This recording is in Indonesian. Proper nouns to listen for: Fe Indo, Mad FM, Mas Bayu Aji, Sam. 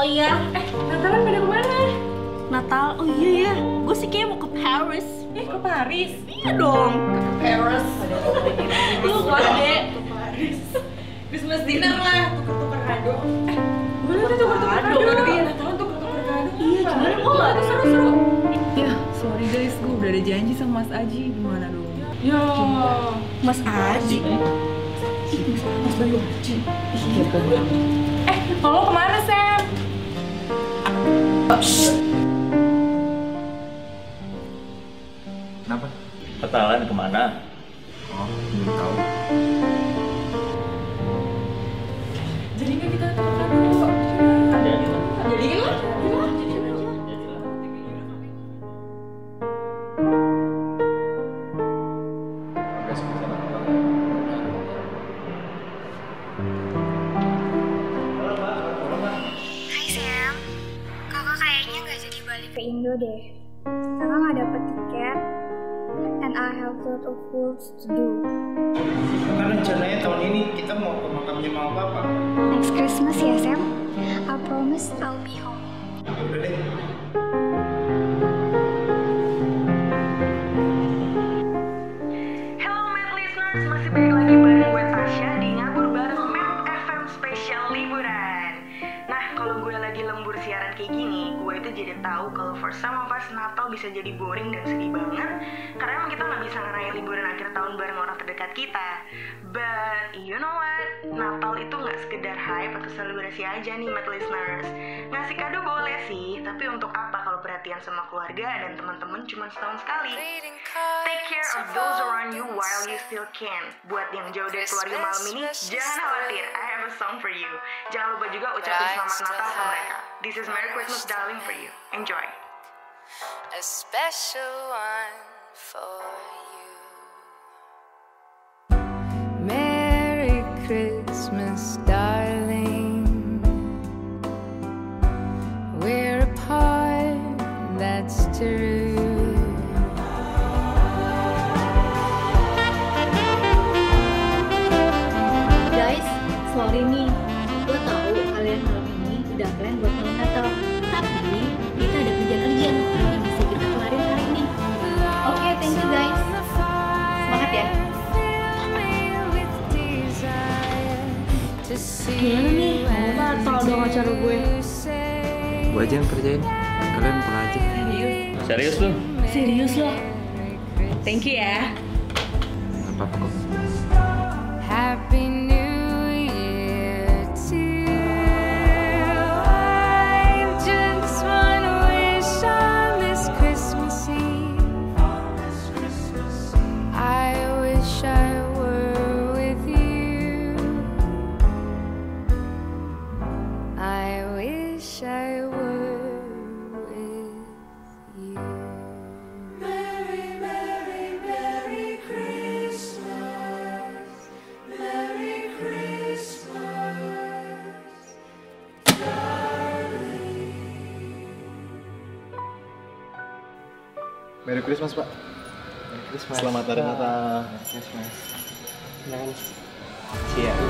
Oh iya, Natalan pada kemana? Natal? Oh iya ya, gue sih kayaknya mau ke Paris. Ke Paris? Iya dong, ke Paris. Lu kode ke Paris. Christmas dinner lah, tuker-tuker kado. Boleh tuh tuker-tuker kado. Iya, Natalan tuker-tuker kado. Iya, gimana? Oh, itu seru-seru. Ya, sorry guys, gue udah ada janji sama Mas Aji. Gimana dong? Ya, Mas Aji. Mas Bayu Aji. Iya, kalau kemana, Sam? Kenapa? Natalan kemana? Oh, belum tahu. Jadi kan kita tahu kan dulu. Jadilah. Fe Indo deh. Kakak nggak dapet tiket, and I have lot of work to do. Karena rencananya tahun ini kita mau ke makamnya mau papa. Next Christmas ya Sam, I promise I'll be home. Udah deh. Hello Mad Listeners, masih balik lagi bareng gue Tasya di Ngabur Bareng Mad FM Special Liburan. Nah, kalau gue lagi lembur siaran kayak gini, gue itu jadi tahu kalau for some of us Natal bisa jadi boring dan sedih banget karena emang kita nggak bisa ngerayain liburan akhir tahun bareng orang terdekat kita. But you know what? Natal itu nggak sekedar hype atau selebrasi aja nih, Mad Listeners. Ngasih kado boleh sih, tapi untuk apa kalau perhatian sama keluarga dan teman-teman cuma setahun sekali? Take care of those around you while you still can. Buat yang jauh dari keluarga malam ini, jangan khawatir. I have a song for you. Jangan lupa juga ucapin selamat Natal ke mereka. This is Merry Christmas, darling, for you. Enjoy. A special one for you. Merry Christmas, darling. We're apart, that's true. Guys, sorry nih. Gue tahu kalian malam ini udah plan buat malam Natal, tapi kita ada kerjaan yang bisa kita kelarin hari ini. Oke, thank you guys. Semangat ya. Gimana nih? Gimana kalau dong acara gue? Gue aja yang kerjain, kalian pulang aja. Serius lu? Serius loh. Thank you ya. Gak apa-apa kok. Merry Christmas, Pak. Merry Christmas. Selamat hari Natal. Merry Christmas. Nice. Cheers.